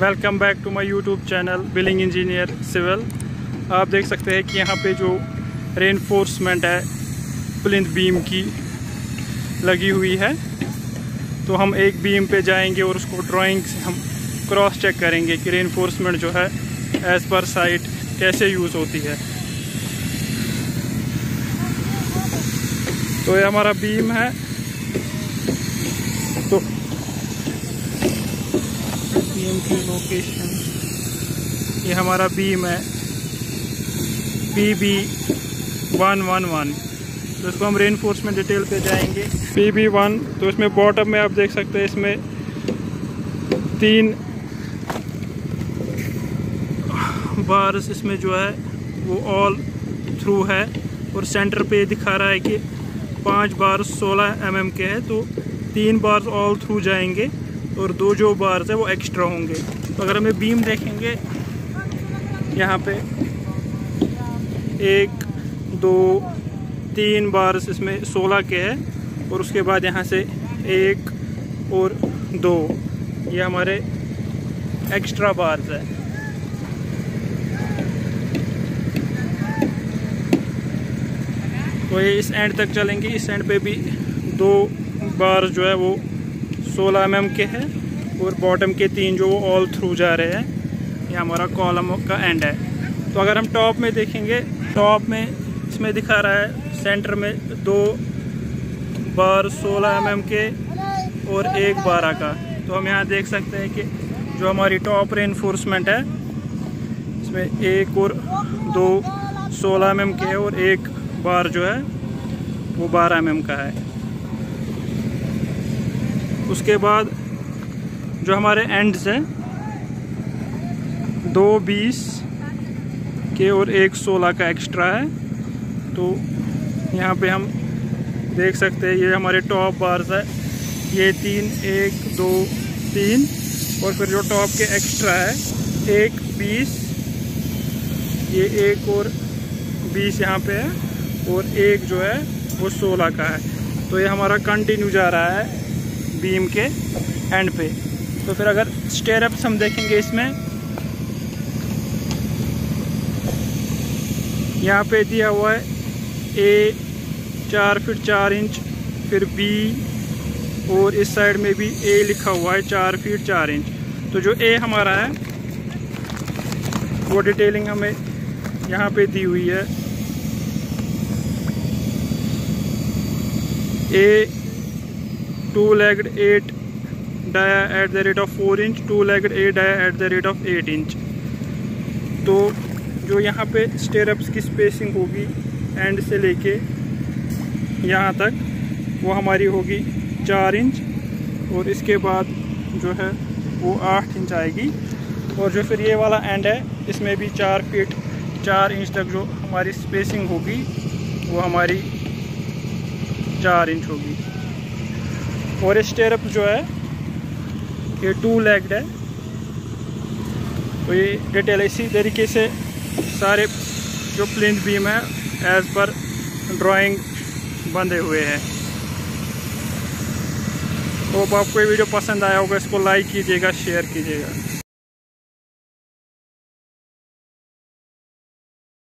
Welcome back to my YouTube channel billing engineer civil. आप देख सकते हैं कि यहाँ पे जो रेनफोर्समेंट है प्लिंथ बीम की लगी हुई है, तो हम एक बीम पे जाएंगे और उसको ड्राइंग से हम क्रॉस चेक करेंगे कि रेनफोर्समेंट जो है एज पर साइट कैसे यूज़ होती है। तो ये हमारा बीम है, तो बीम की लोकेशन, ये हमारा बीम है PB111। तो इसको हम रेनफोर्समेंट डिटेल पे जाएंगे। PB1, तो इसमें बॉटम में आप देख सकते हैं इसमें तीन बार्स इसमें जो है वो ऑल थ्रू है और सेंटर पे दिखा रहा है कि 5 बार्स 16 mm के हैं, तो 3 बार्स ऑल थ्रू जाएंगे और 2 जो बार्स है वो एक्स्ट्रा होंगे। तो अगर हमें बीम देखेंगे यहाँ पे 1, 2, 3 बार्स इसमें 16 के हैं और उसके बाद यहाँ से 1 और 2 ये हमारे एक्स्ट्रा बार्स है। तो ये इस एंड तक चलेंगे, इस एंड पे भी 2 बार जो है वो 16 mm के हैं और बॉटम के 3 जो वो ऑल थ्रू जा रहे हैं। ये हमारा कॉलम का एंड है। तो अगर हम टॉप में देखेंगे, टॉप में इसमें दिखा रहा है सेंटर में 2 बार 16 mm के और 1 बारह का। तो हम यहाँ देख सकते हैं कि जो हमारी टॉप रेनफोर्समेंट है इसमें 1 और 2 16 mm के और 1 बार जो है वो 12 mm का है। उसके बाद जो हमारे एंड्स हैं 2 20 के और 1 16 का एक्स्ट्रा है। तो यहाँ पे हम देख सकते हैं ये हमारे टॉप बार्स है, ये 3, 1, 2, 3 और फिर जो टॉप के एक्स्ट्रा है 1 20, ये 1 और 20 यहाँ पे है और 1 जो है वो 16 का है। तो ये हमारा कंटिन्यू जा रहा है बीम के एंड पे। तो फिर अगर स्टेयरअप्स हम देखेंगे इसमें यहाँ पे दिया हुआ है A 4 फीट 4 इंच, फिर B और इस साइड में भी A लिखा हुआ है 4 फीट 4 इंच। तो जो A हमारा है वो डिटेलिंग हमें यहाँ पे दी हुई है A 2 legged 8 dia at the rate of 4 inch, 2 legged A dia at the rate of 8 inch। तो जो यहाँ पे स्टेयरअप्स की स्पेसिंग होगी एंड से लेके यहाँ तक वो हमारी होगी 4 इंच और इसके बाद जो है वो 8 इंच आएगी। और जो फिर ये वाला एंड है इसमें भी 4 फीट 4 इंच तक जो हमारी स्पेसिंग होगी वो हमारी 4 इंच होगी। और ये स्टेयरअप जो है ये 2 लेग्ड है। तो ये डिटेल इसी तरीके से सारे जो प्लिंथ बीम है एज पर ड्राइंग बंधे हुए हैं। होप आपको ये वीडियो पसंद आया होगा, इसको लाइक कीजिएगा, शेयर कीजिएगा।